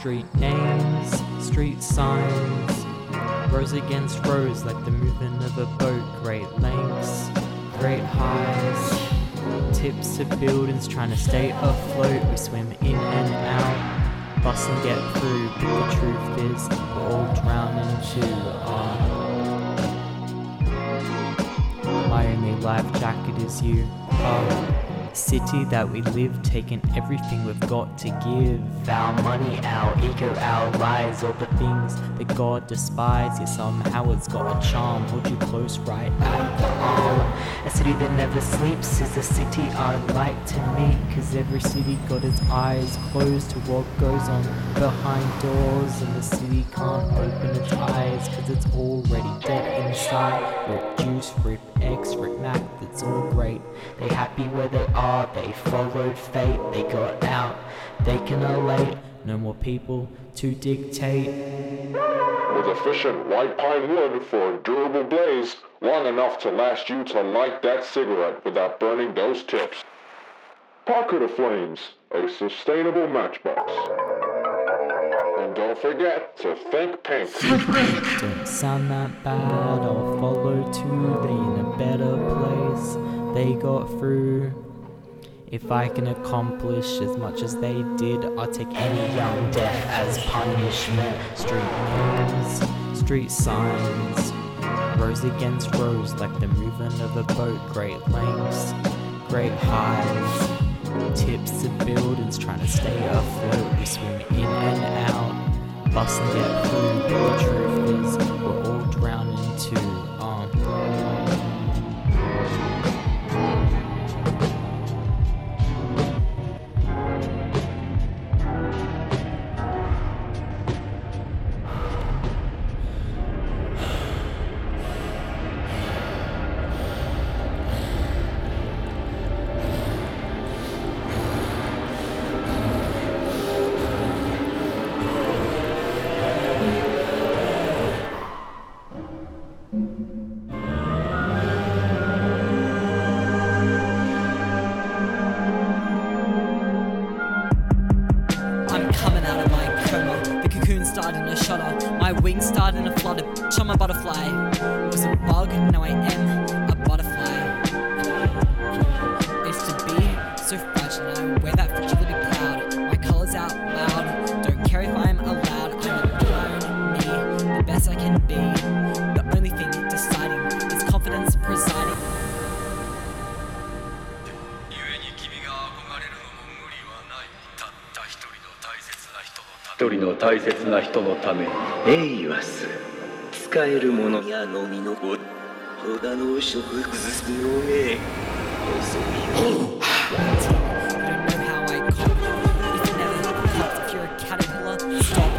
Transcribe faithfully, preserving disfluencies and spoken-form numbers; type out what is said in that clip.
Street names, street signs, rows against rows like the movement of a boat. Great lengths, great highs, tips to buildings trying to stay afloat. We swim in and out, bust and get through, but the truth is we're all drowning too. Oh, my only life jacket is you. Oh, city that we live, taking everything we've got to give. Our money, our ego, our lies, all the things that God despises. Yet somehow it's got a charm, hold you close right at the arm. A city that never sleeps is a city I'd like to meet, cause every city got its eyes closed to what goes on behind doors, and the city can't open its eyes cause it's already dead inside. Rip Juice, Rip X, Rip Mac, that's all great. They happy where they are. They followed fate, they got out, they can elate. No more people to dictate. With efficient white pine wood for a durable blaze, long enough to last you to light that cigarette without burning those tips. Pocket of Flames, a sustainable matchbox. And don't forget to think pink. Don't sound that bad, I'll follow too, they in a better place. They got through. If I can accomplish as much as they did, I'll take any young death as punishment. Street names, street signs, rows against rows like the movement of a boat. Great lengths, great highs, tips to buildings trying to stay afloat. We swim in and out, bust and get through, but the truth is we're all drowning too. I don't know how I call you. If you never looked, if you're a caterpillar, stop.